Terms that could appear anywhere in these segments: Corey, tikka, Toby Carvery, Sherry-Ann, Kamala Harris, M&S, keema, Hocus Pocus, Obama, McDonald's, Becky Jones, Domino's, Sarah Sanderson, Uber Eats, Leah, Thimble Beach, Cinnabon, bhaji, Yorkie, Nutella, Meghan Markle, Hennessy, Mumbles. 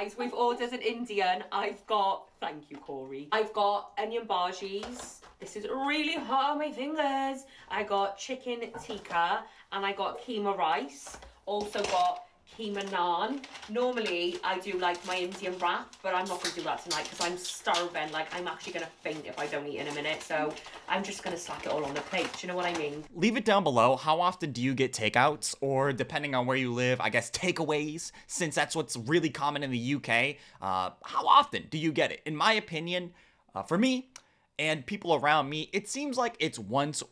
guys, we've ordered an Indian. I've got, thank you, Corey. I've got onion bhajis. This is really hot on my fingers. I got chicken tikka and I got keema rice. Also got keema naan. Normally, I do like my Indian wrap, but I'm not going to do that tonight because I'm starving. Like, I'm actually going to faint if I don't eat in a minute. So I'm just going to slack it all on the plate. Do you know what I mean? Leave it down below. How often do you get takeouts? Or depending on where you live, I guess takeaways, since that's what's really common in the UK. How often do you get it? In my opinion, for me and people around me, it seems like it's once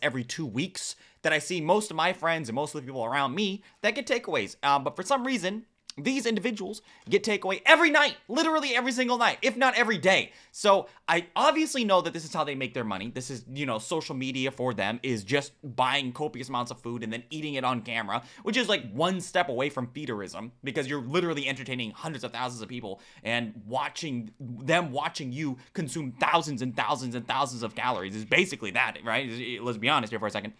every 2 weeks that I see most of my friends and most of the people around me that get takeaways. But for some reason, these individuals get takeaway every night, literally every single night, if not every day. So I obviously know that this is how they make their money. This is, you know, social media for them is just buying copious amounts of food and then eating it on camera, which is like one step away from feederism because you're literally entertaining hundreds of thousands of people and watching them watching you consume thousands and thousands and thousands of calories is basically that, right? Let's be honest here for a second.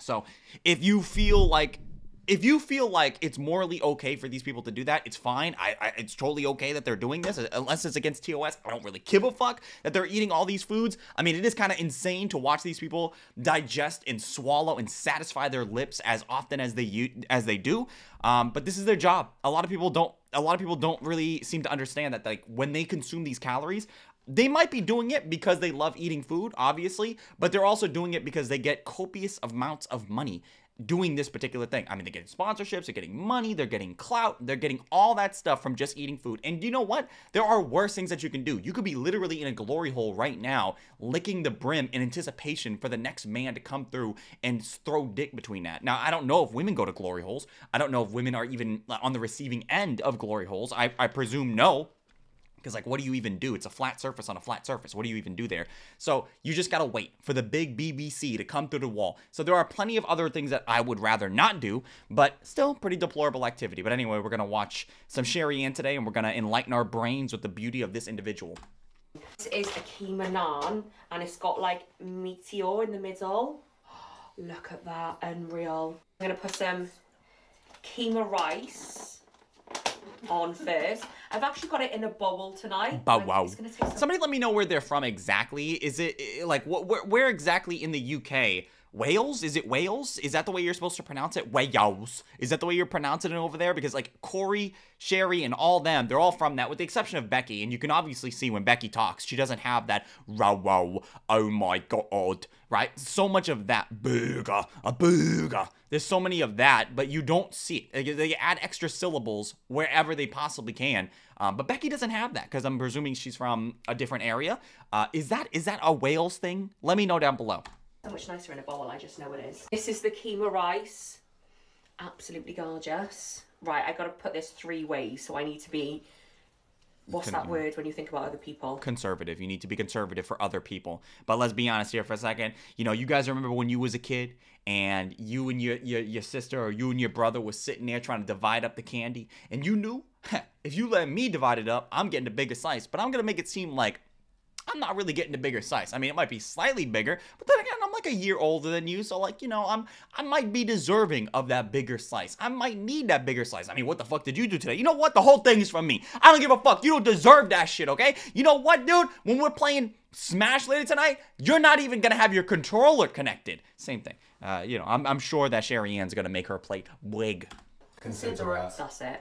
So if you feel like it's morally okay for these people to do that, it's fine. It's totally okay that they're doing this, unless it's against TOS. I don't really give a fuck that they're eating all these foods. I mean, it is kind of insane to watch these people digest and swallow and satisfy their lips as often as they do. But this is their job. A lot of people don't really seem to understand that, like, when they consume these calories, they might be doing it because they love eating food, obviously, but they're also doing it because they get copious amounts of money doing this particular thing. I mean, they're getting sponsorships, they're getting money, they're getting clout, they're getting all that stuff from just eating food. And you know what? There are worse things that you can do. You could be literally in a glory hole right now, licking the brim in anticipation for the next man to come through and throw dick between that. Now, I don't know if women go to glory holes. I don't know if women are even on the receiving end of glory holes. I presume no. Because, like, what do you even do? It's a flat surface on a flat surface. What do you even do there? So you just got to wait for the big BBC to come through the wall. So there are plenty of other things that I would rather not do, but still pretty deplorable activity. But anyway, we're going to watch some Sherry-Ann today, and we're going to enlighten our brains with the beauty of this individual. This is a keema naan, and it's got, like, meteor in the middle. Look at that. Unreal. I'm going to put some keema rice on first. I've actually got it in a bowl tonight. Bow wow. Somebody let me know where they're from exactly. Is it like where exactly in the UK? Wales? Is it Wales? Is that the way you're supposed to pronounce it? Wales. Is that the way you're pronouncing it over there? Because, like, Corey, Sherry, and all them, they're all from that, with the exception of Becky. And you can obviously see when Becky talks, she doesn't have that row, oh my god, right? So much of that a booger. There's so many of that, but you don't see it. They add extra syllables wherever they possibly can. But Becky doesn't have that because I'm presuming she's from a different area. Is that a Wales thing? Let me know down below. So much nicer in a bowl, I just know it is. This is the keema rice. Absolutely gorgeous. Right, I gotta put this three ways, so I need to be, what's that word when you think about other people? Conservative. You need to be conservative for other people. But let's be honest here for a second. You know, you guys remember when you was a kid and you and your sister or you and your brother was sitting there trying to divide up the candy, and you knew, if you let me divide it up, I'm getting the bigger slice, but I'm gonna make it seem like I'm not really getting a bigger size. I mean, it might be slightly bigger, but then again, I'm like a year older than you. So, like, you know, I might be deserving of that bigger slice. I might need that bigger slice. I mean, what the fuck did you do today? You know what? The whole thing is from me. I don't give a fuck. You don't deserve that shit, okay? You know what, dude? When we're playing Smash later tonight, you're not even gonna have your controller connected. Same thing. You know, I'm sure that Sherry-Ann's gonna make her plate big. Considerate. That's it.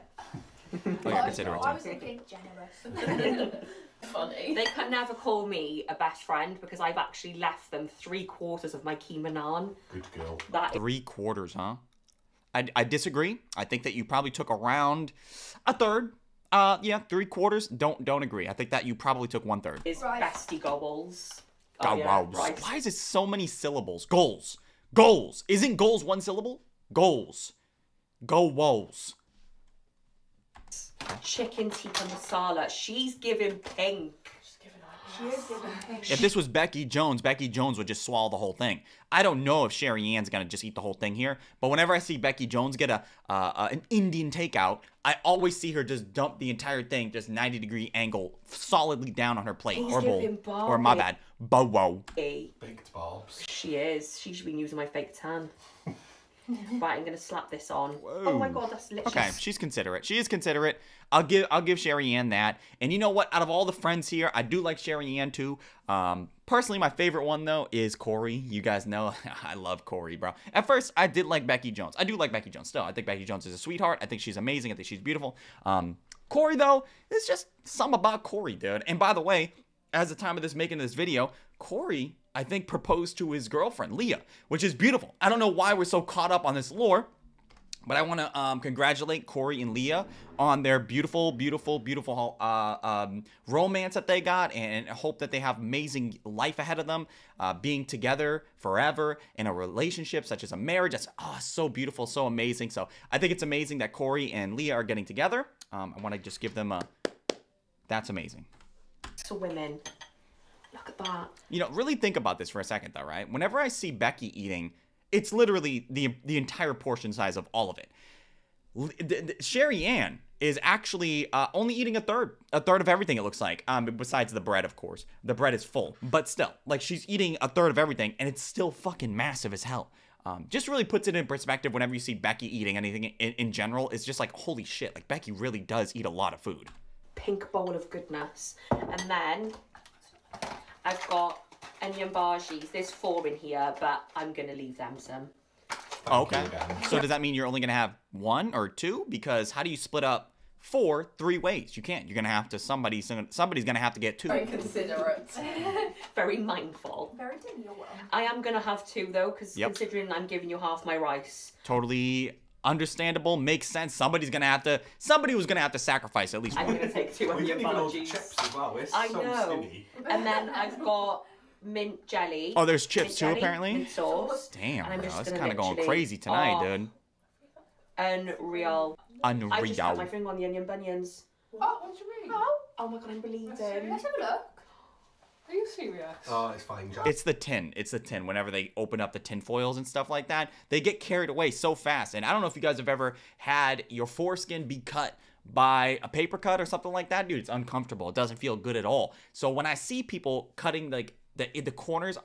Oh, yeah, considerate. I was thinking generous. Funny. They can never call me a best friend because I've actually left them 3/4 of my keema naan. Good girl. That 3/4, huh? I disagree. I think that you probably took around a third. Yeah, 3/4. Don't agree. I think that you probably took 1/3. Is bestie goals. Oh, yeah, wow. Rice. Why is it so many syllables? Goals. Goals. Isn't goals one syllable? Goals. Go woes. Chicken tikka masala. She's giving pink. She's giving pink. If this was Becky Jones would just swallow the whole thing. I don't know if Sherry-Ann's gonna just eat the whole thing here, but whenever I see Becky Jones get an Indian takeout, I always see her just dump the entire thing, just 90-degree angle, solidly down on her plate or bowl, or my bad, bow wow. Baked barbs. She is. She should be using my fake tan. Right, I'm gonna slap this on. Whoa. Oh my god, that's delicious. Okay, she's considerate. She is considerate. I'll give Sherry-Ann that. And you know what? Out of all the friends here, I do like Sherry-Ann too. Personally, my favorite one though is Corey. You guys know I love Corey, bro. At first, I did like Becky Jones. I do like Becky Jones still. I think Becky Jones is a sweetheart. I think she's amazing. I think she's beautiful. Corey though, it's just something about Corey, dude. And by the way, as the time of this making this video, Corey, I think, proposed to his girlfriend, Leah, which is beautiful. I don't know why we're so caught up on this lore, but I want to congratulate Corey and Leah on their beautiful, beautiful, beautiful romance that they got, and hope that they have amazing life ahead of them, being together forever in a relationship such as a marriage. That's so beautiful, so amazing. So I think it's amazing that Corey and Leah are getting together. I want to just give them a, that's amazing. To women. Look at that. You know, really think about this for a second though, right? Whenever I see Becky eating, it's literally the entire portion size of all of it. Sherry-Ann is actually only eating a third of everything, it looks like. Besides the bread, of course. The bread is full, but still, like, she's eating a third of everything and it's still fucking massive as hell. Just really puts it in perspective whenever you see Becky eating anything in general. It's just like, holy shit, like Becky really does eat a lot of food. Pink bowl of goodness. And then I've got onion bhajis. There's 4 in here, but I'm going to leave them some. Okay. So does that mean you're only going to have 1 or 2? Because how do you split up 4 3 ways? You can't. You're going to have to, somebody's going to have to get 2. Very considerate. Very mindful. Very demure. I am going to have 2 though, because considering I'm giving you half my rice. Totally understandable, makes sense. Somebody was gonna have to sacrifice at least one. I'm gonna take 2 onion bhajis as well. I know. Skinny. And then I've got mint jelly. Oh, there's chips mint too, jelly, apparently. Mint sauce. Damn, and bro, it's kind of going crazy tonight, dude. Unreal. I just put my finger on the onion bunions. What do you mean? Oh my god, I'm bleeding. Let's have a look. Are you serious? Oh, it's fine, Jack. It's the tin. It's the tin. Whenever they open up the tin foils and stuff like that, they get carried away so fast. And I don't know if you guys have ever had your foreskin be cut by a paper cut or something like that. Dude, it's uncomfortable. It doesn't feel good at all. So when I see people cutting like the corners,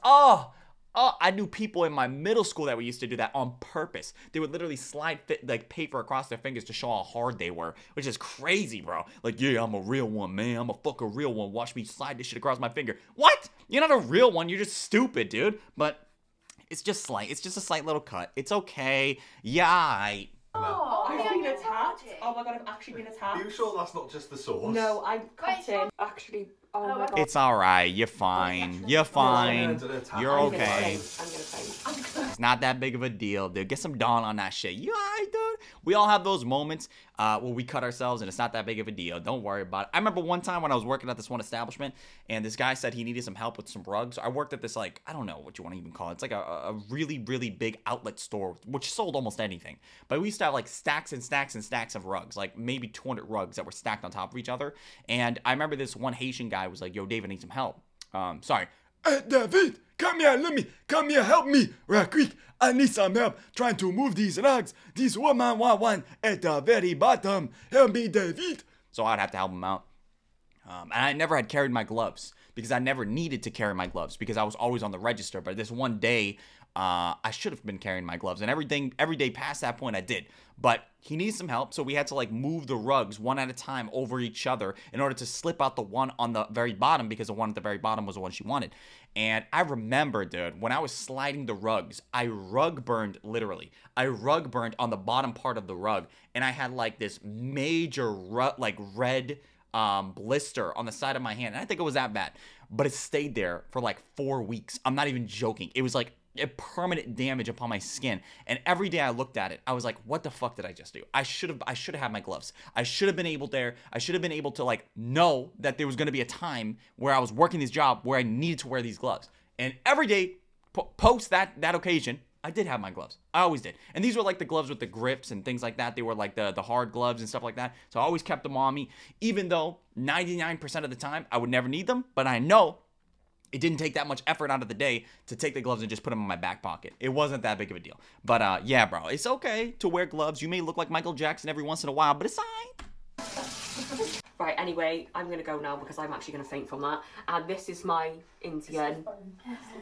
I knew people in my middle school that we used to do that on purpose. They would literally slide like paper across their fingers to show how hard they were, which is crazy, bro. Like, yeah, I'm a real one, man. I'm a fucking real one. Watch me slide this shit across my finger. What? You're not a real one. You're just stupid, dude. But it's just slight. It's just a slight little cut. It's okay. Yeah, I've been attacked. Oh my god, I've actually been attacked. Are you sure that's not just the sauce? No, I cut it. Actually, oh my god. It's alright. You're fine. You're fine. You're okay. It's not that big of a deal, dude. Get some Dawn on that shit. You alright, dude? We all have those moments where we cut ourselves, and it's not that big of a deal. Don't worry about it. I remember one time when I was working at this one establishment, and this guy said he needed some help with some rugs. I worked at this, like, I don't know what you want to even call it. It's like a really, really big outlet store, which sold almost anything. But we used to have, like, stacks and stacks and stacks of rugs, like maybe 200 rugs that were stacked on top of each other. And I remember this one Haitian guy was like, yo, David, I need some help. Hey, David, come here, help me, right quick. I need some help trying to move these rugs. This woman want one at the very bottom. Help me, David. So I'd have to help him out. And I never had carried my gloves because I never needed to carry my gloves because I was always on the register. But this one day, I should have been carrying my gloves, and every day past that point I did. But he needs some help, so we had to like move the rugs one at a time over each other in order to slip out the one on the very bottom, because the one at the very bottom was the one she wanted. And I remember, dude, when I was sliding the rugs, I rug burned, literally. I rug burned on the bottom part of the rug, and I had like this major like red blister on the side of my hand. And I think it was that bad, but it stayed there for like 4 weeks. I'm not even joking. It was like a permanent damage upon my skin, and every day I looked at it, I was like, what the fuck did I just do? I should have had my gloves. I should have been able there. I should have been able to like know that there was going to be a time where I was working this job where I needed to wear these gloves. And every day post that occasion, I did have my gloves. I always did. And these were like the gloves with the grips and things like that. They were like the hard gloves and stuff like that. So I always kept them on me, even though 99% of the time I would never need them. But I know it didn't take that much effort out of the day to take the gloves and just put them in my back pocket. It wasn't that big of a deal. But yeah, bro, it's okay to wear gloves. You may look like Michael Jackson every once in a while, but it's fine. Right, Right, anyway, I'm going to go now because I'm actually going to faint from that. And this is my Indian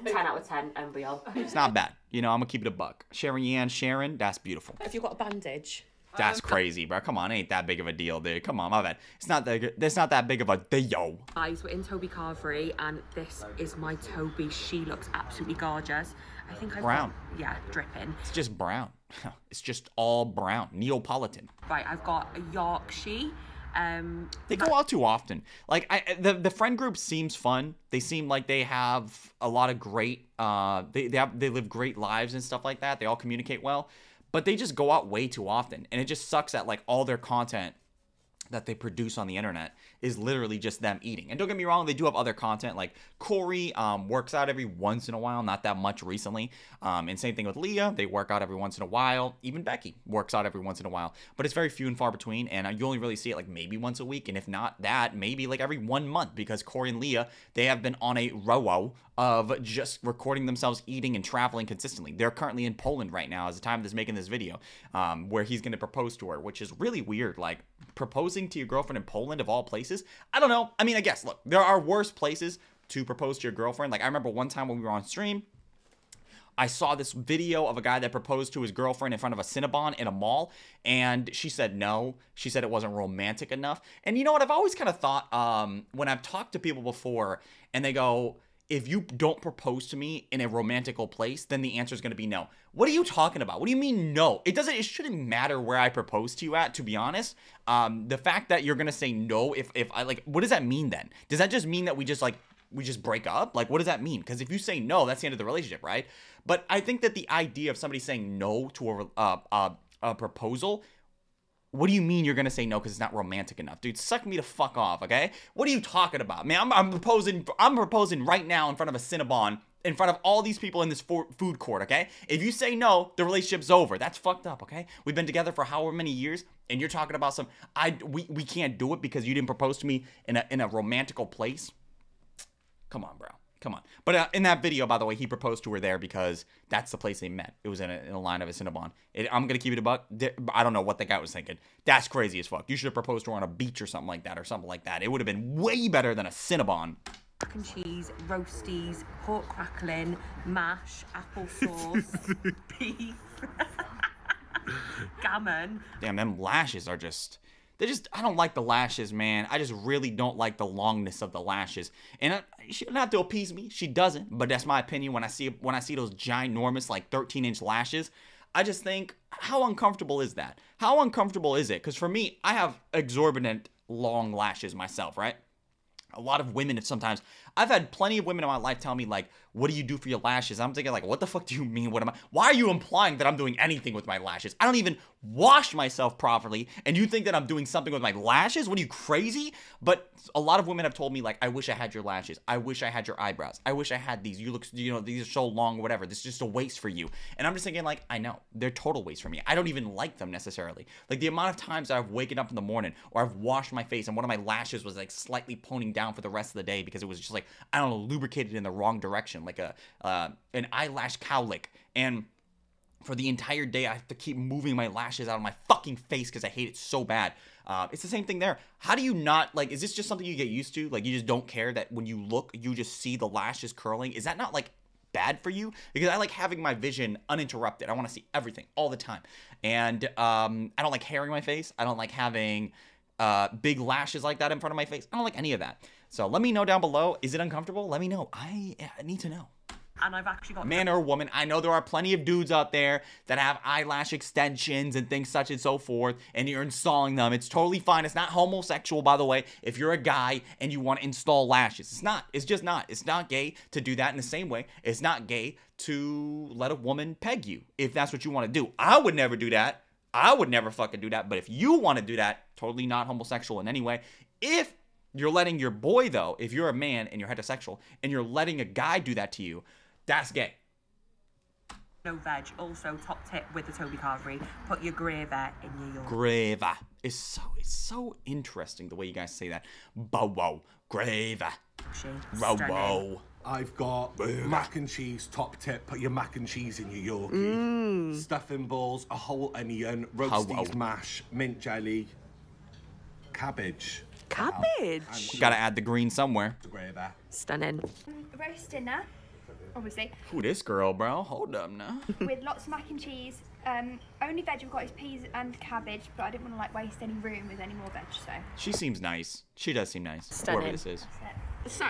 10 out of 10 MBL. It's not bad. You know, I'm going to keep it a buck. Sherry-Ann, Sharon, that's beautiful. If you've got a bandage. That's crazy, bro. Come on, it ain't that big of a deal, dude. Come on, my bad. It's not that big of a deal. Guys, we're in Toby Carvery, and this is my Toby. She looks absolutely gorgeous. I think I've brown. Got, yeah, dripping. It's just brown. It's just all brown. Neapolitan. Right, I've got a Yorkshire. They go out too often. Like the friend group seems fun. They seem like they have a lot of great. They live great lives and stuff like that. They all communicate well. But they just go out way too often, and it just sucks that like all their content that they produce on the internet is literally just them eating. And don't get me wrong, they do have other content, like Corey works out every once in a while, not that much recently. And same thing with Leah, they work out every once in a while. Even Becky works out every once in a while, but it's very few and far between, and you only really see it like maybe once a week, and if not that, maybe like every 1 month, because Corey and Leah, they have been on a row of just recording themselves eating and traveling consistently. They're currently in Poland right now as the time of this making this video, where he's gonna propose to her, which is really weird. Like proposing to your girlfriend in Poland of all places? I don't know. I mean, I guess, look, there are worse places to propose to your girlfriend. Like I remember one time when we were on stream, I saw this video of a guy that proposed to his girlfriend in front of a Cinnabon in a mall, and she said no. She said it wasn't romantic enough. And you know what? I've always kind of thought, when I've talked to people before and they go, if you don't propose to me in a romantical place, then the answer is going to be no. What are you talking about? What do you mean no? It doesn't, it shouldn't matter where I propose to you at, to be honest. The fact that you're going to say no, if I like, what does that mean then? Does that just mean that we just like, we just break up? Like, what does that mean? Because if you say no, that's the end of the relationship, right? But I think that the idea of somebody saying no to a proposal, what do you mean you're going to say no because it's not romantic enough? Dude, suck me to fuck off, okay? What are you talking about? Man, I'm proposing right now in front of a Cinnabon, in front of all these people in this food court, okay? If you say no, the relationship's over. That's fucked up, okay? We've been together for however many years, and you're talking about some, we can't do it because you didn't propose to me in a romantical place? Come on, bro. Come on. But in that video, by the way, he proposed to her there because that's the place they met. It was in a line of a Cinnabon. I'm going to keep it a buck. I don't know what that guy was thinking. That's crazy as fuck. You should have proposed to her on a beach or something like that It would have been way better than a Cinnabon. Mac and cheese, roasties, pork crackling, mash, apple sauce, beef, gammon. Damn, them lashes are just... I don't like the lashes, man. I just really don't like the longness of the lashes. And she doesn't have to appease me. She doesn't. But that's my opinion. When I see those ginormous, like 13-inch lashes, I just think, how uncomfortable is that? How uncomfortable is it? Because for me, I have exorbitant long lashes myself, right? A lot of women sometimes, I've had plenty of women in my life tell me like, what do you do for your lashes? I'm thinking like, what the fuck do you mean? Why are you implying that I'm doing anything with my lashes? I don't even wash myself properly, and you think that I'm doing something with my lashes? What are you, crazy? But a lot of women have told me like, I wish I had your lashes. I wish I had your eyebrows. I wish I had these. You look, you know, these are so long, whatever. This is just a waste for you. And I'm just thinking like, I know, they're total waste for me. I don't even like them necessarily. Like the amount of times that I've waken up in the morning or I've washed my face and one of my lashes was like slightly pointing down for the rest of the day because it was just like, I don't know, lubricated in the wrong direction, like an eyelash cowlick. And for the entire day, I have to keep moving my lashes out of my fucking face because I hate it so bad. It's the same thing there. How do you not, like, is this just something you get used to? Like, you just don't care that when you look, you just see the lashes curling? Is that not, like, bad for you? Because I like having my vision uninterrupted. I want to see everything all the time. And I don't like hair in my face. I don't like having... big lashes like that in front of my face. I don't like any of that. So let me know down below. Is it uncomfortable? Let me know. I need to know. And I've actually got... Man or woman, I know there are plenty of dudes out there that have eyelash extensions and things such and so forth, and you're installing them. It's totally fine. It's not homosexual, by the way, if you're a guy and you want to install lashes. It's not. It's just not. It's not gay to do that in the same way. It's not gay to let a woman peg you if that's what you want to do. I would never do that. I would never fucking do that, but if you want to do that, totally not homosexual in any way. If you're letting your boy, though, if you're a man and you're heterosexual and you're letting a guy do that to you, that's gay. No veg. Also, top tip with the Toby Carvery, put your gravy in your yogurt. Gravy. It's so interesting the way you guys say that. Bow-wow. Gravy. Row-wow. I've got mac and cheese, top tip, put your mac and cheese in your Yorkie. Stuffing balls, a whole onion, roasties, mash, mint jelly, cabbage. Cabbage. Gotta add the green somewhere. Stunning. Roast dinner, obviously. Ooh, this girl, bro. Hold up now. With lots of mac and cheese. Only veg we've got is peas and cabbage, but I didn't want to like waste any room with any more veg, so. She seems nice. She does seem nice. Stunning. Whoever this is. So,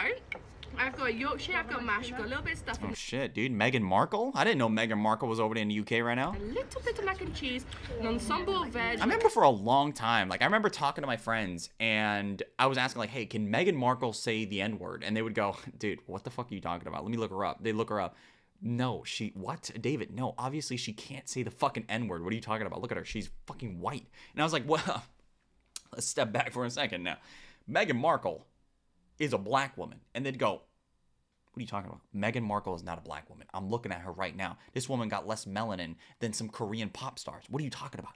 I've got Yorkshire, I've got mash, I've got a little bit of stuff. Oh shit, dude. Meghan Markle? I didn't know Meghan Markle was over there in the UK right now. A little bit of mac and cheese, an ensemble of veg. I remember for a long time, like I remember talking to my friends and I was asking like, hey, can Meghan Markle say the N-word? And they would go, dude, what the fuck are you talking about? Let me look her up. They look her up. No, she, what? David, no, obviously she can't say the fucking N-word. What are you talking about? Look at her. She's fucking white. And I was like, well, let's step back for a second now. Meghan Markle is a black woman. And they'd go, what are you talking about? Meghan Markle is not a black woman. I'm looking at her right now. This woman got less melanin than some Korean pop stars. What are you talking about?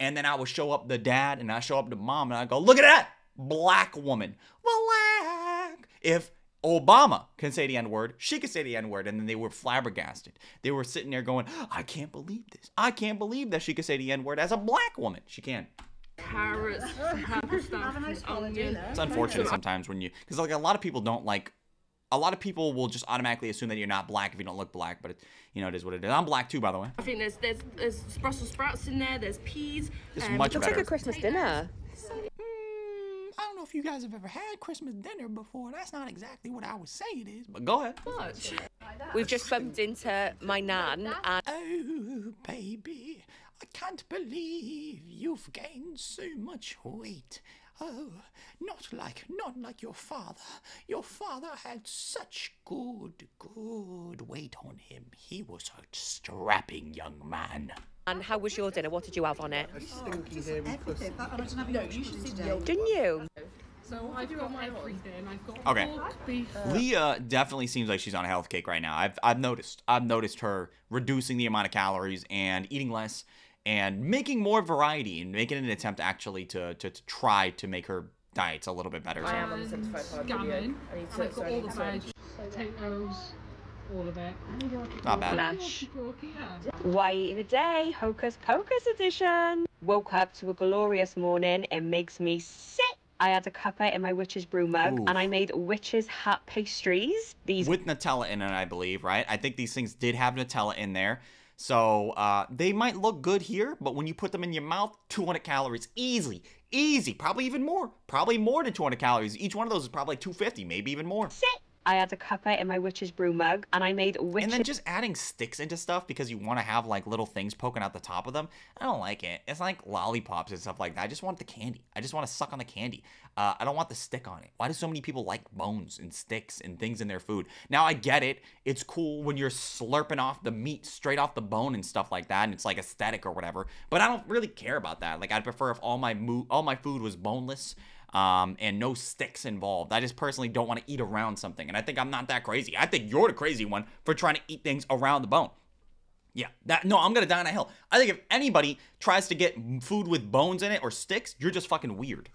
And then I would show up the dad and I show up the mom and I go, look at that black woman. Black. If Obama can say the N-word, she can say the N-word, and then they were flabbergasted. They were sitting there going, I can't believe this. I can't believe that she could say the N-word as a black woman. She can. Carrots, it's unfortunate sometimes when you, because like a lot of people don't like, a lot of people will just automatically assume that you're not black if you don't look black, but it's, you know, it is what it is. I'm black too, by the way. I think there's Brussels sprouts in there, there's peas. It's much better. It's like a Christmas dinner. I don't know if you guys have ever had Christmas dinner before. That's not exactly what I would say it is, but go ahead. Much. We've just bumped into my nan and... Oh, baby, I can't believe you've gained so much weight. Oh, not like your father. Your father had such good weight on him. He was a strapping young man. And how was your dinner? What did you have on it? Didn't you? So I've got my everything. I've got pork, beef. Leah definitely seems like she's on a health kick right now. I've noticed. I've noticed her reducing the amount of calories and eating less and making more variety and making an attempt actually to try to make her diets a little bit better. I am on the 75-pound gammon. I've got all the veg, potatoes. All of it. Not bad. Flash. Why eat in a day? Hocus Pocus edition. Woke up to a glorious morning. It makes me sick. I had a cuppa in my witch's brew mug. Ooh. And I made witch's hat pastries. These with Nutella in it, I believe, right? I think these things did have Nutella in there. So they might look good here, but when you put them in your mouth, 200 calories easily. Easy. Probably even more. Probably more than 200 calories. Each one of those is probably like 250, maybe even more. Sick. I had a cuppa in my witch's brew mug, and I made witches... And then just adding sticks into stuff because you want to have, like, little things poking out the top of them. I don't like it. It's like lollipops and stuff like that. I just want the candy. I just want to suck on the candy. I don't want the stick on it. Why do so many people like bones and sticks and things in their food? Now, I get it. It's cool when you're slurping off the meat straight off the bone and stuff like that, and it's, like, aesthetic or whatever. But I don't really care about that. Like, I'd prefer if all my food was boneless. And no sticks involved. I just personally don't want to eat around something. And I think I'm not that crazy. I think you're the crazy one for trying to eat things around the bone. Yeah, that, no, I'm going to die on a hill. I think if anybody tries to get food with bones in it or sticks, you're just fucking weird.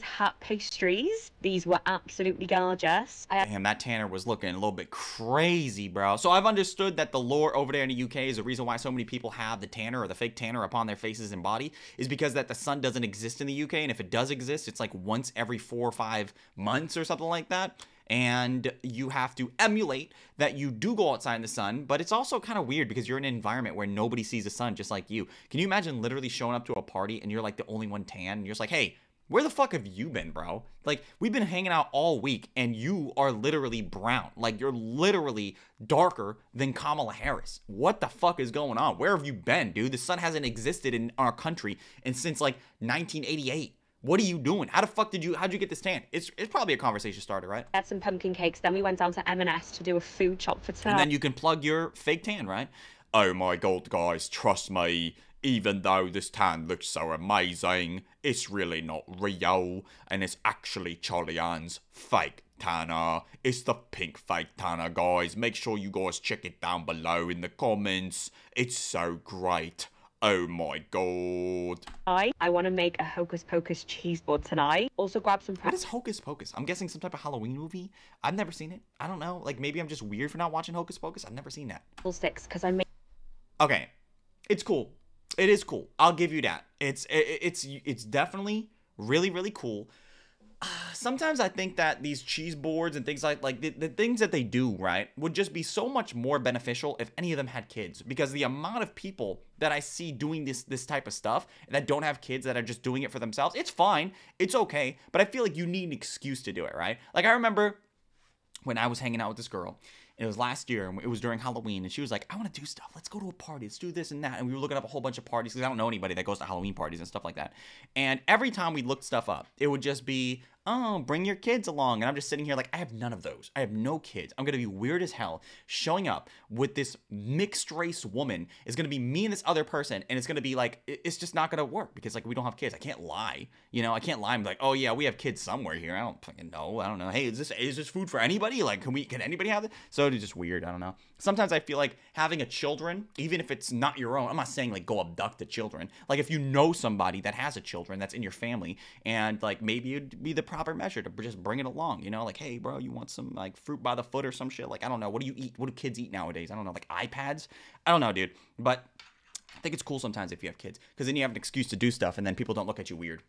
Hat pastries. These were absolutely gorgeous. Damn, that tanner was looking a little bit crazy, bro. So I've understood that the lore over there in the UK is the reason why so many people have the tanner or the fake tanner upon their faces and body is because that the sun doesn't exist in the UK. And if it does exist, it's like once every 4 or 5 months or something like that. And you have to emulate that you do go outside in the sun, but it's also kind of weird because you're in an environment where nobody sees the sun just like you. Can you imagine literally showing up to a party and you're like the only one tan and you're just like, hey, where the fuck have you been, bro? Like, we've been hanging out all week, and you are literally brown. Like, you're literally darker than Kamala Harris. What the fuck is going on? Where have you been, dude? The sun hasn't existed in our country and since, like, 1988. What are you doing? How the fuck how'd you get this tan? It's probably a conversation starter, right? Had some pumpkin cakes. Then we went down to M&S to do a food shop for tan. And then you can plug your fake tan, right? Oh, my God, guys. Trust me. Even though this tan looks so amazing, it's really not real, and it's actually Charly Anne's fake tanner. It's the pink fake tanner, guys. Make sure you guys check it down below in the comments. It's so great. Oh my God. I want to make a Hocus Pocus cheese board tonight. Also grab some... What is Hocus Pocus? I'm guessing some type of Halloween movie. I've never seen it. I don't know. Like, maybe I'm just weird for not watching Hocus Pocus. I've never seen that. Sticks, because I make... Okay. It's cool. It is cool. I'll give you that. It's definitely really, really cool. sometimes I think that these cheese boards and things like the things that they do, right, would just be so much more beneficial if any of them had kids, because the amount of people that I see doing this type of stuff that don't have kids, that are just doing it for themselves, it's fine, it's okay, but I feel like you need an excuse to do it, right? Like, I remember when I was hanging out with this girl, it was last year, and it was during Halloween, and she was like, I want to do stuff. Let's go to a party. Let's do this and that. And we were looking up a whole bunch of parties, because I don't know anybody that goes to Halloween parties and stuff like that. And every time we looked stuff up, it would just be, oh, bring your kids along. And I'm just sitting here like, I have none of those. I have no kids. I'm going to be weird as hell. Showing up with this mixed race woman is going to be me and this other person. And it's going to be like, it's just not going to work, because like, we don't have kids. I can't lie. You know, I can't lie. I'm like, oh yeah, we have kids somewhere here. I don't fucking know. I don't know. Hey, is this food for anybody? Like, can anybody have it? So it's just weird. I don't know. Sometimes I feel like having a children, even if it's not your own, I'm not saying like go abduct the children. Like, if you know somebody that has a children that's in your family, and like, maybe it'd be the proper measure to just bring it along, you know, like, hey bro, you want some like fruit by the foot or some shit? Like, I don't know, what do you eat? What do kids eat nowadays? I don't know, like iPads? I don't know, dude, but I think it's cool sometimes if you have kids, because then you have an excuse to do stuff, and then people don't look at you weird.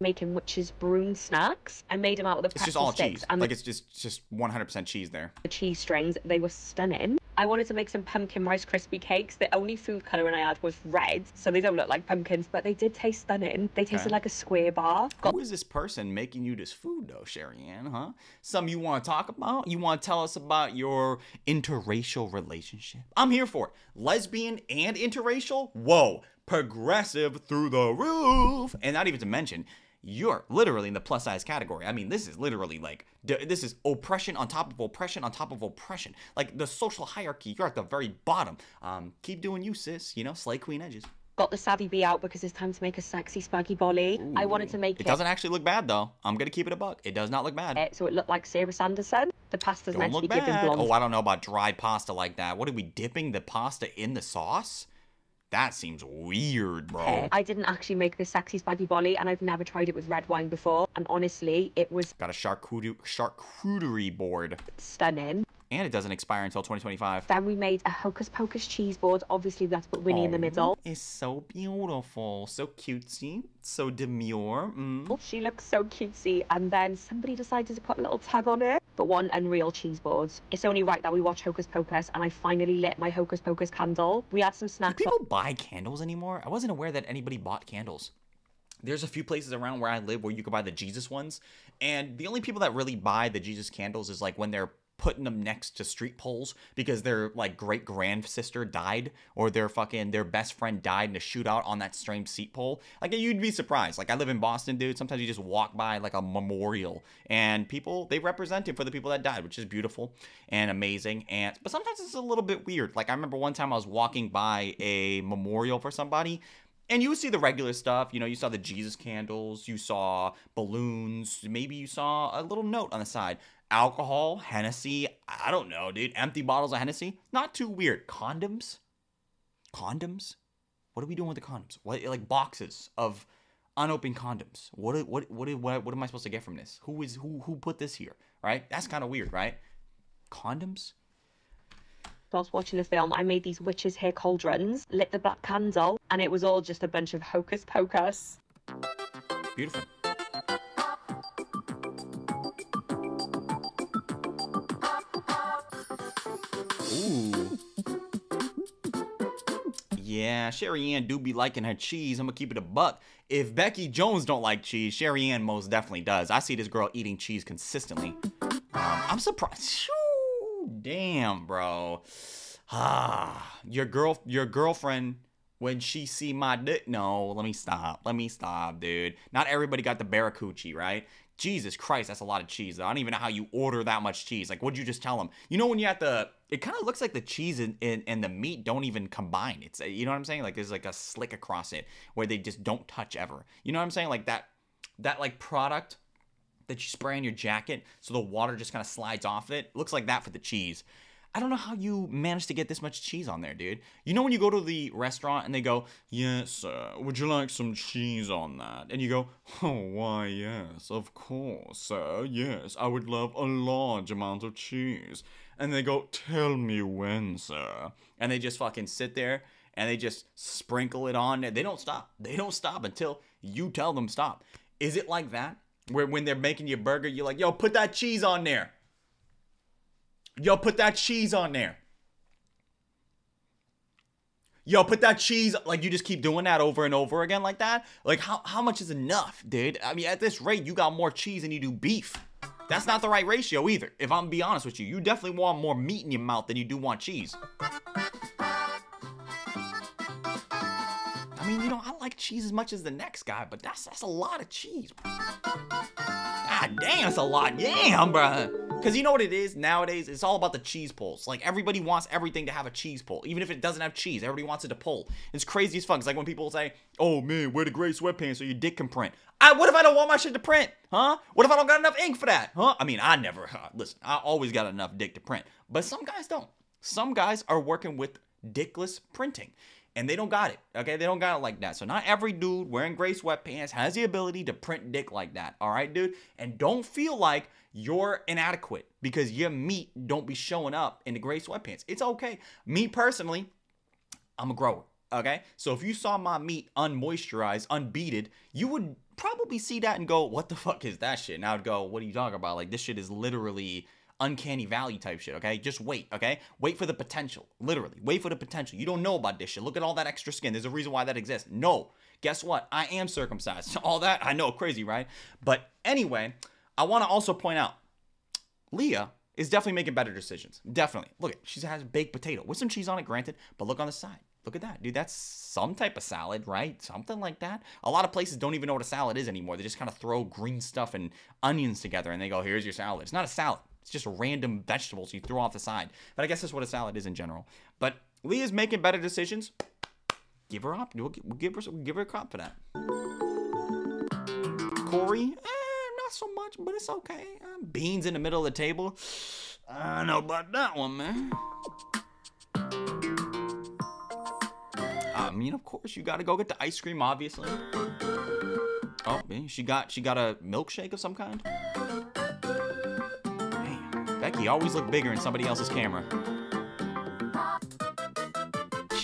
Making witches broom snacks, I made them out of the pretzel sticks. It's just all cheese, and like, it's just 100% cheese there. The cheese strings, they were stunning. I wanted to make some pumpkin Rice Krispie cakes. The only food colouring I had was red, so they don't look like pumpkins, but they did taste stunning. They tasted like a square bar. Who is this person making you this food, though, Sherry-Ann, huh? Something you want to talk about? You want to tell us about your interracial relationship? I'm here for it. Lesbian and interracial? Whoa. Progressive through the roof. And not even to mention, you're literally in the plus size category. I mean, this is literally like, this is oppression on top of oppression on top of oppression. Like, the social hierarchy, you're at the very bottom. Keep doing you, sis, you know, slay queen edges. Got the savvy bee out because it's time to make a sexy spaggy bolly. Ooh. I wanted to make it. It doesn't actually look bad, though. I'm going to keep it a buck. It does not look bad. So it looked like Sarah Sanderson. The pasta's meant to be given blonde. Oh, I don't know about dry pasta like that. What are we dipping the pasta in the sauce? That seems weird, bro. I didn't actually make this sexy spaghetti bolly, and I've never tried it with red wine before. And honestly, it was... Got a charcuterie board. Stunning. And it doesn't expire until 2025. Then we made a Hocus Pocus cheese board. Obviously, that's put Winnie in the middle. It's so beautiful. So cutesy. So demure. Mm. She looks so cutesy. And then somebody decided to put a little tag on it. But one unreal cheese boards. It's only right that we watch Hocus Pocus, and I finally lit my Hocus Pocus candle. We had some snacks. Do people buy candles anymore? I wasn't aware that anybody bought candles. There's a few places around where I live where you can buy the Jesus ones, and the only people that really buy the Jesus candles is like when they're putting them next to street poles because their like great grandsister died, or their fucking best friend died in a shootout on that same seat pole. Like, you'd be surprised. Like, I live in Boston, dude. Sometimes you just walk by like a memorial, and people, they represent it for the people that died, which is beautiful and amazing. And but sometimes it's a little bit weird. Like, I remember one time I was walking by a memorial for somebody, and you would see the regular stuff, you know, you saw the Jesus candles, you saw balloons, maybe you saw a little note on the side. Alcohol, Hennessy, I don't know, dude. Empty bottles of Hennessy, not too weird. Condoms? Condoms? What are we doing with the condoms? What, like, boxes of unopened condoms? What am I supposed to get from this? Who put this here, right? That's kind of weird, right? Condoms? I was watching the film, I made these witches' hair cauldrons, lit the black candle, and it was all just a bunch of Hocus Pocus. Beautiful. Ooh. Yeah, Sherry-Ann do be liking her cheese. I'm gonna keep it a buck. If Becky Jones don't like cheese, Sherry-Ann most definitely does. I see this girl eating cheese consistently. I'm surprised. Whew, damn, bro. Ah, your girlfriend when she see my dick. No, let me stop, dude. Not everybody got the Barracucci, right? Jesus Christ, that's a lot of cheese, though. I don't even know how you order that much cheese. Like, what'd you just tell them? You know, when you at the, it kind of looks like the cheese and the meat don't even combine. It's, you know what I'm saying? Like, there's like a slick across it where they just don't touch ever. You know what I'm saying? Like that like product that you spray on your jacket so the water just kind of slides off it. Looks like that for the cheese. I don't know how you managed to get this much cheese on there, dude. You know when you go to the restaurant and they go, yes, sir, would you like some cheese on that? And you go, oh, why, yes, of course, sir, yes, I would love a large amount of cheese. And they go, tell me when, sir. And they just fucking sit there and they just sprinkle it on there. They don't stop. They don't stop until you tell them stop. Is it like that? Where when they're making your burger, you're like, yo, put that cheese on there. Yo, put that cheese on there. Yo, put that cheese, like you just keep doing that over and over again like that. Like how much is enough, dude? I mean, at this rate, you got more cheese than you do beef. That's not the right ratio either, if I'm be honest with you. You definitely want more meat in your mouth than you do want cheese. I mean, you know, I like cheese as much as the next guy, but that's a lot of cheese. God damn, that's a lot. Yeah, bruh. Because you know what it is nowadays? It's all about the cheese pulls. Like, everybody wants everything to have a cheese pull. Even if it doesn't have cheese, everybody wants it to pull. It's crazy as fuck. It's like when people say, oh, man, wear the gray sweatpants so your dick can print. What if I don't want my shit to print? Huh? What if I don't got enough ink for that? Huh? I mean, I never... Listen, I always got enough dick to print. But some guys don't. Some guys are working with dickless printing. And they don't got it. Okay? They don't got it like that. So not every dude wearing gray sweatpants has the ability to print dick like that. All right, dude? And don't feel like... you're inadequate because your meat don't be showing up in the gray sweatpants. It's okay. Me personally, I'm a grower, okay? So if you saw my meat unmoisturized, unbeaded, you would probably see that and go, what the fuck is that shit? And I would go, what are you talking about? Like, this shit is literally uncanny valley type shit, okay? Just wait, okay? Wait for the potential, literally. Wait for the potential. You don't know about this shit. Look at all that extra skin. There's a reason why that exists. No, guess what? I am circumcised. All that, I know, crazy, right? But anyway... I want to also point out, Leah is definitely making better decisions. Definitely. Look, she has a baked potato with some cheese on it, granted, but look on the side. Look at that, dude. That's some type of salad, right? Something like that. A lot of places don't even know what a salad is anymore. They just kind of throw green stuff and onions together, and they go, here's your salad. It's not a salad. It's just random vegetables you throw off the side. But I guess that's what a salad is in general. But Leah's making better decisions. Give her up. We'll give her a crop for that. Corey? So much, but it's okay. Beans in the middle of the table. I don't know about that one, man. I mean, of course, you gotta go get the ice cream, obviously. Oh, man, she got a milkshake of some kind. Man, Becky always looked bigger in somebody else's camera.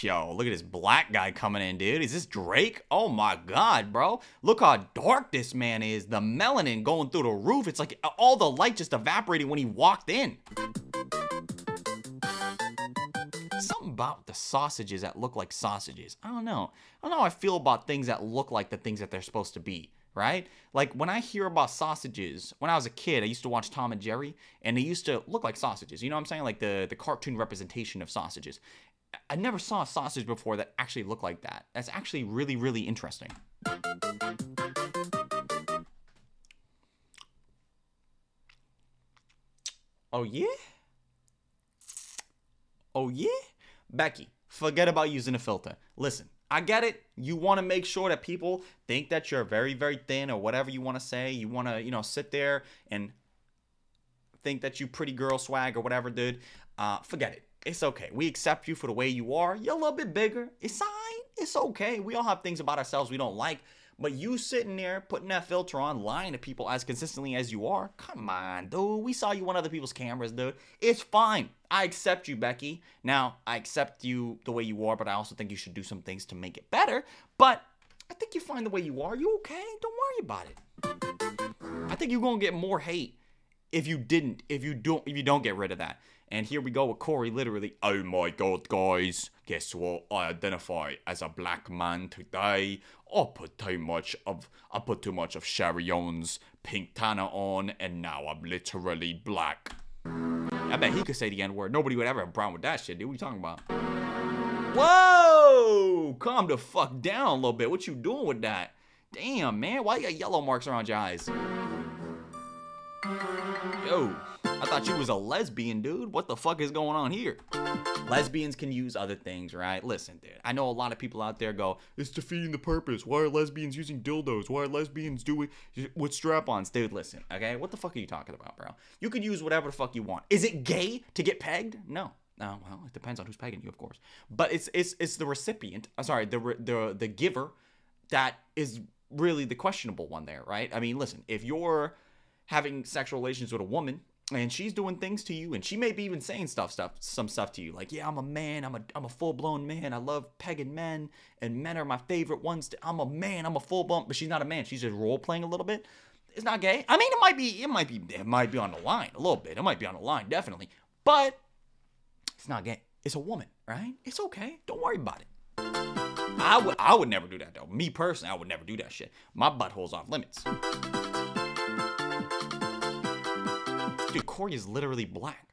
Yo, look at this black guy coming in, dude. Is this Drake? Oh my God, bro. Look how dark this man is. The melanin going through the roof. It's like all the light just evaporated when he walked in. Something about the sausages that look like sausages. I don't know. I don't know how I feel about things that look like the things that they're supposed to be. Right? Like when I hear about sausages, when I was a kid, I used to watch Tom and Jerry and they used to look like sausages. You know what I'm saying? Like the cartoon representation of sausages. I never saw a sausage before that actually looked like that. That's actually really, really interesting. Oh, yeah? Oh, yeah? Becky, forget about using a filter. Listen, I get it. You want to make sure that people think that you're very, very thin or whatever you want to say. You want to, you know, sit there and think that you pretty girl swag or whatever, dude. Forget it. It's okay. We accept you for the way you are. You're a little bit bigger. It's fine. It's okay. We all have things about ourselves we don't like. But you sitting there putting that filter on, lying to people as consistently as you are. Come on, dude. We saw you on other people's cameras, dude. It's fine. I accept you, Becky. Now, I accept you the way you are, but I also think you should do some things to make it better. But I think you're fine the way you are. You okay? Don't worry about it. I think you're going to get more hate if you don't get rid of that. And here we go with Corey, literally, oh my God, guys, guess what? I identify as a black man today. I put too much of Sherry-Ann's pink tanner on, and now I'm literally black. I bet he could say the N-word. Nobody would ever have a problem with that shit, dude. What are you talking about? Whoa! Calm the fuck down a little bit. What you doing with that? Damn, man. Why you got yellow marks around your eyes? Yo. I thought you was a lesbian, dude. What the fuck is going on here? Lesbians can use other things, right? Listen, dude. I know a lot of people out there go, it's defeating the purpose. Why are lesbians using dildos? Why are lesbians doing with strap-ons? Dude, listen, okay? What the fuck are you talking about, bro? You could use whatever the fuck you want. Is it gay to get pegged? No. No, well, it depends on who's pegging you, of course. But it's the recipient, sorry, the giver that is really the questionable one there, right? I mean, listen, if you're having sexual relations with a woman, and she's doing things to you, and she may be even saying some stuff to you, like, yeah, I'm a man, I'm a full-blown man, I love pegging men, and men are my favorite ones, I'm a man, I'm a full-blown, but she's not a man, she's just role-playing a little bit. is not gay. I mean, it might be on the line a little bit. It might be on the line, definitely. But it's not gay. It's a woman, right? It's okay. Don't worry about it. I would never do that though. Me personally, I would never do that shit. My butthole's off limits. Dude, Corey is literally black.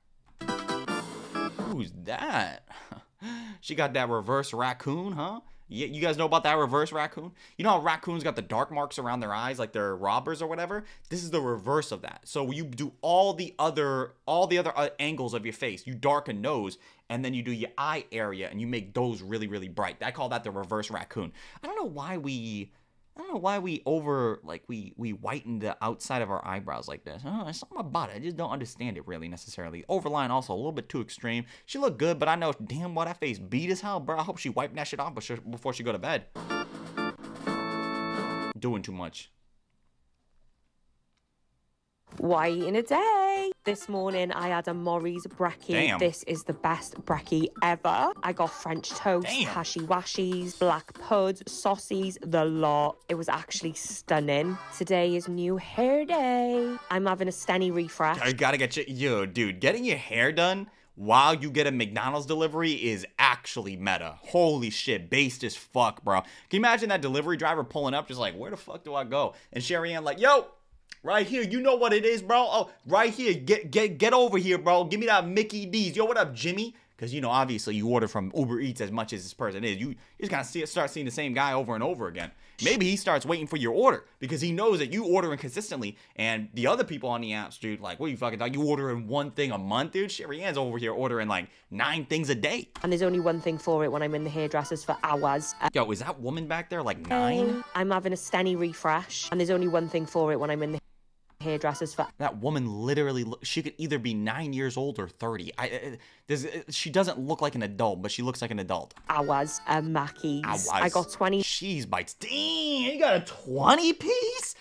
Who's that? She got that reverse raccoon, huh? You guys know about that reverse raccoon? You know how raccoons got the dark marks around their eyes like they're robbers or whatever? This is the reverse of that. So you do all the other angles of your face. You darken nose and then you do your eye area and you make those really, really bright. I call that the reverse raccoon. I don't know why we we whiten the outside of our eyebrows like this. I don't know, it's something about it. I just don't understand it really necessarily. Overline also a little bit too extreme. She looked good, but I know damn well that face beat as hell, bro. I hope she wiped that shit off before she go to bed. Doing too much. Why in a day? This morning I had a Maury's brekkie. Damn. This is the best brekkie ever. I got French toast, hashy washies, black puds, saucies, the lot. It was actually stunning. Today is new hair day. I'm having a Stenny refresh. I gotta get you, dude, getting your hair done while you get a McDonald's delivery is actually meta. Holy shit, based as fuck, bro. Can you imagine that delivery driver pulling up just like, where the fuck do I go? And Sherry-Ann like, yo, right here, you know what it is, bro. Oh, right here, get over here, bro. Give me that Mickey D's. Yo, what up, Jimmy? Because, you know, obviously you order from Uber Eats as much as this person is. You just gotta start seeing the same guy over and over again. Maybe he starts waiting for your order because he knows that you ordering consistently. And the other people on the apps, dude, like, what are you fucking talking? You ordering one thing a month, dude? Sherry-Ann's over here ordering like 9 things a day. And there's only one thing for it when I'm in the hairdressers for hours. Yo, is that woman back there like 9? I'm having a Stenny refresh. And there's only one thing for it when I'm in the hairdressers for that woman. Literally, she could either be 9 years old or 30. She doesn't look like an adult, but she looks like an adult. I was a Mackey's. I got 20 cheese bites. Damn, you got a 20-piece?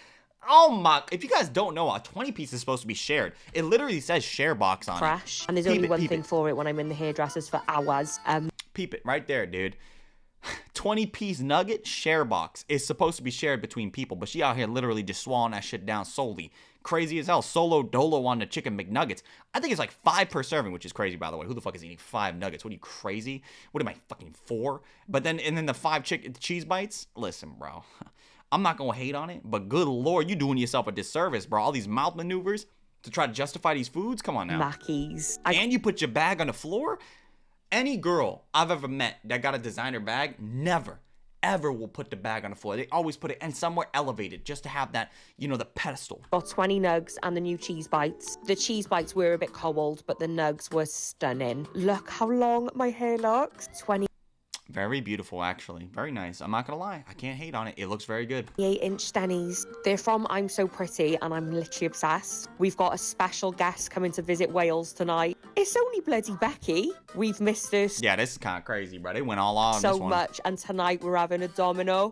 Oh my! If you guys don't know, a 20-piece is supposed to be shared. It literally says share box on it. And there's only one thing for it when I'm in the hairdressers for hours. Peep it right there, dude. 20-piece nugget share box is supposed to be shared between people, but she out here literally just swallowing that shit down solely. Crazy as hell. Solo dolo on the chicken McNuggets. I think it's like 5 per serving, which is crazy, by the way. Who the fuck is eating 5 nuggets? What are you, crazy? What am I, fucking 4? But then, and then the 5 cheese bites? Listen, bro, I'm not gonna hate on it, but good lord, you doing yourself a disservice, bro. All these mouth maneuvers to try to justify these foods? Come on now. Mackey's. And you put your bag on the floor? Any girl I've ever met that got a designer bag never, ever will put the bag on the floor. They always put it in somewhere elevated just to have that, you know, the pedestal. Got 20 nugs and the new cheese bites. The cheese bites were a bit cold, but the nugs were stunning. Look how long my hair looks. 20. Very beautiful, actually. Very nice. I'm not gonna lie. I can't hate on it. It looks very good. 8-inch Stennies. They're from I'm So Pretty, and I'm literally obsessed. We've got a special guest coming to visit Wales tonight. It's only bloody Becky. We've missed her. Yeah, this is kind of crazy, bro. They went all on so this one. Much, and tonight we're having a domino.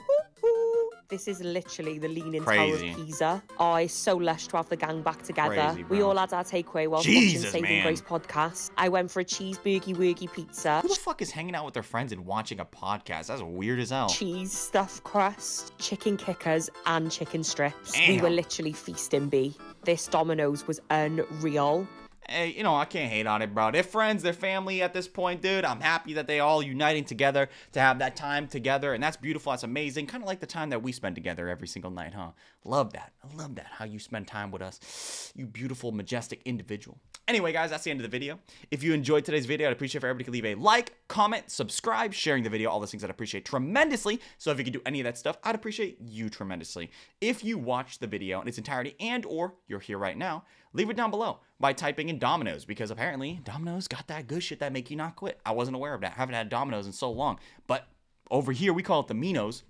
This is literally the Leaning Tower of Pisa. Oh, it's so lush to have the gang back together. Crazy, we all had our takeaway while watching Saving Grace podcast. I went for a cheeseburger-wurgy pizza. Who the fuck is hanging out with their friends and watching a podcast? That's weird as hell. Cheese, stuffed crust, chicken kickers, and chicken strips. Damn. We were literally feasting, B. This Domino's was unreal. Hey, you know, I can't hate on it, bro. They're friends, they're family at this point, dude. I'm happy that they all uniting together to have that time together, and that's beautiful, that's amazing. Kind of like the time that we spend together every single night, huh? Love that. I love that, how you spend time with us, you beautiful, majestic individual. Anyway, guys, that's the end of the video. If you enjoyed today's video, I'd appreciate if everybody could leave a like, comment, subscribe, sharing the video, all those things I'd appreciate tremendously. So if you could do any of that stuff, I'd appreciate you tremendously. If you watched the video in its entirety and or you're here right now, leave it down below by typing in Domino's, because apparently Domino's got that good shit that make you not quit. I wasn't aware of that. I haven't had Domino's in so long. But over here, we call it the Minos.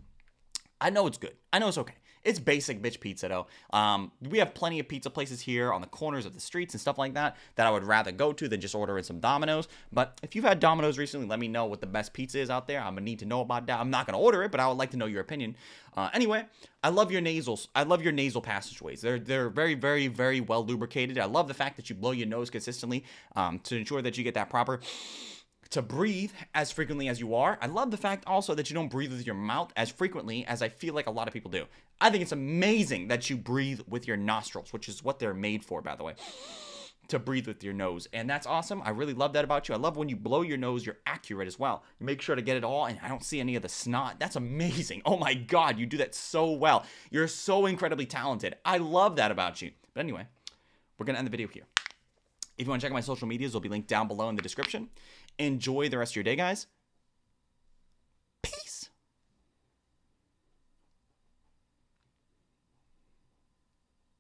I know it's good. I know it's okay. It's basic bitch pizza, though. We have plenty of pizza places here on the corners of the streets and stuff like that that I would rather go to than just ordering some Domino's. But if you've had Domino's recently, let me know what the best pizza is out there. I'm going to need to know about that. I'm not going to order it, but I would like to know your opinion. Anyway, I love your nasals. I love your nasal passageways. They're very, very, very well lubricated. I love the fact that you blow your nose consistently to ensure that you get that proper to breathe as frequently as you are. I love the fact also that you don't breathe with your mouth as frequently as I feel like a lot of people do. I think it's amazing that you breathe with your nostrils, which is what they're made for, by the way, to breathe with your nose. And that's awesome. I really love that about you. I love when you blow your nose, you're accurate as well. Make sure to get it all, and I don't see any of the snot. That's amazing. Oh my God, you do that so well. You're so incredibly talented. I love that about you. But anyway, we're gonna end the video here. If you want to check out my social medias, they'll be linked down below in the description. Enjoy the rest of your day, guys.